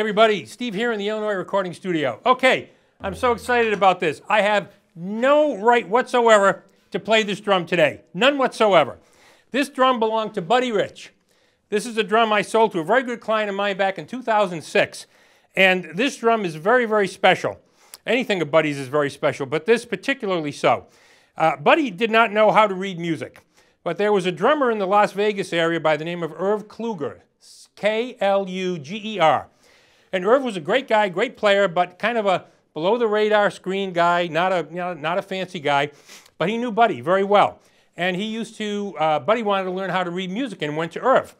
Hey everybody, Steve here in the Illinois Recording Studio. Okay, I'm so excited about this. I have no right whatsoever to play this drum today. None whatsoever. This drum belonged to Buddy Rich. This is a drum I sold to a very good client of mine back in 2006. And this drum is very, very special. Anything of Buddy's is very special, but this particularly so. Buddy did not know how to read music, but there was a drummer in the Las Vegas area by the name of Irv Kluger, K-L-U-G-E-R. And Irv was a great guy, great player, but kind of a below-the-radar screen guy, not a fancy guy, but he knew Buddy very well. And he used to, Buddy wanted to learn how to read music and went to Irv.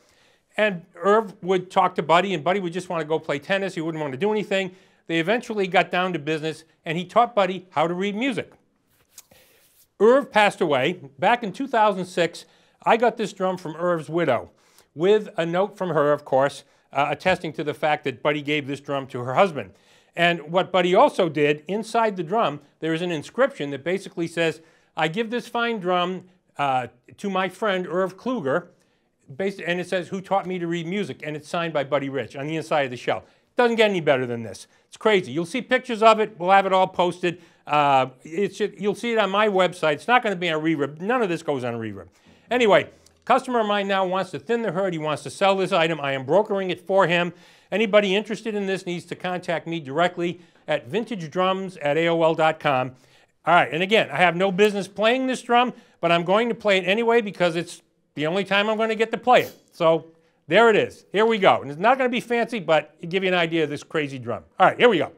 And Irv would talk to Buddy, and Buddy would just want to go play tennis. He wouldn't want to do anything. They eventually got down to business, and he taught Buddy how to read music. Irv passed away. Back in 2006, I got this drum from Irv's widow with a note from her, of course, attesting to the fact that Buddy gave this drum to her husband. And what Buddy also did, inside the drum, there is an inscription that basically says, I give this fine drum to my friend Irv Kluger, and it says, who taught me to read music, and it's signed by Buddy Rich on the inside of the shell. It doesn't get any better than this. It's crazy. You'll see pictures of it. We'll have it all posted. You'll see it on my website. It's not going to be on Reverb. None of this goes on Reverb. Anyway, customer of mine now wants to thin the herd. He wants to sell this item. I am brokering it for him. Anybody interested in this needs to contact me directly at vintagedrums@aol.com. All right, and again, I have no business playing this drum, but I'm going to play it anyway because it's the only time I'm going to get to play it. So there it is. Here we go. And it's not going to be fancy, but it'll give you an idea of this crazy drum. All right, here we go.